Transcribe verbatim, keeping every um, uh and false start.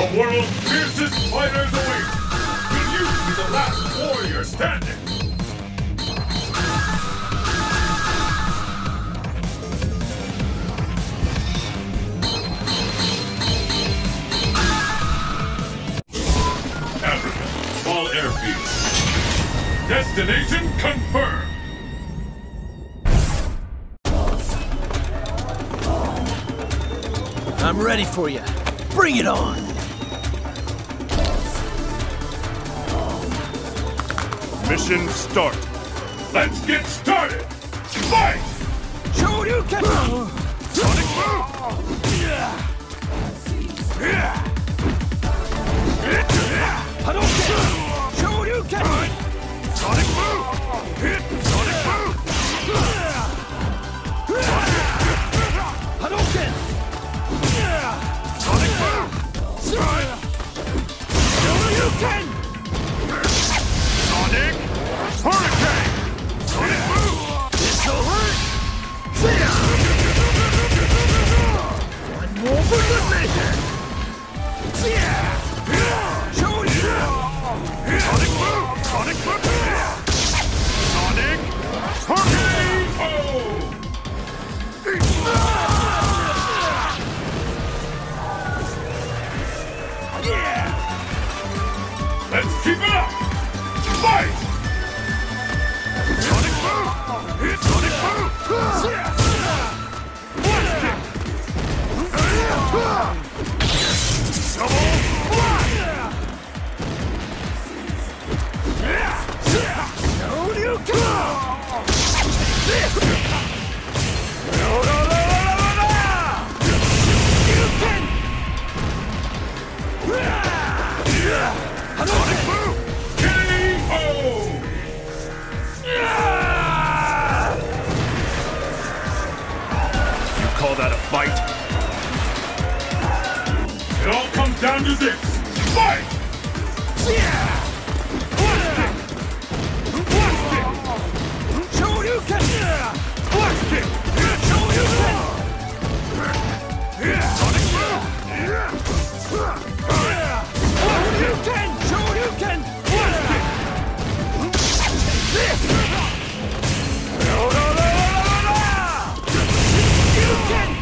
The world's fiercest fighters await! Will you be the last warrior standing? Africa, small airfield. Destination confirmed! I'm ready for you. Bring it on! Mission start. Let's get started! Fight! Shoryuken! Can... Sonic Boom! Hadouken! Shoryuken! Sonic Boom! Sonic Boom! Hadouken! Sonic Boom! Shoryuken! Sonic Hurricane! Sonic Boom! It's over! See ya! One more for the measure! See ya! Sonic Boom! Sonic Boom! Sonic Hurricane! Oh! Yeah! Let's keep it up! Fight! Sonic Boom! Hit Sonic Boom! Blast it! Double! Call that a fight? It all comes down to this. Fight! Yeah! Blast it! Blast it! Shoryuken! Blast it! Shoryuken! Sonic Boom! Shoryuken! Shoryuken! Blast it! Again.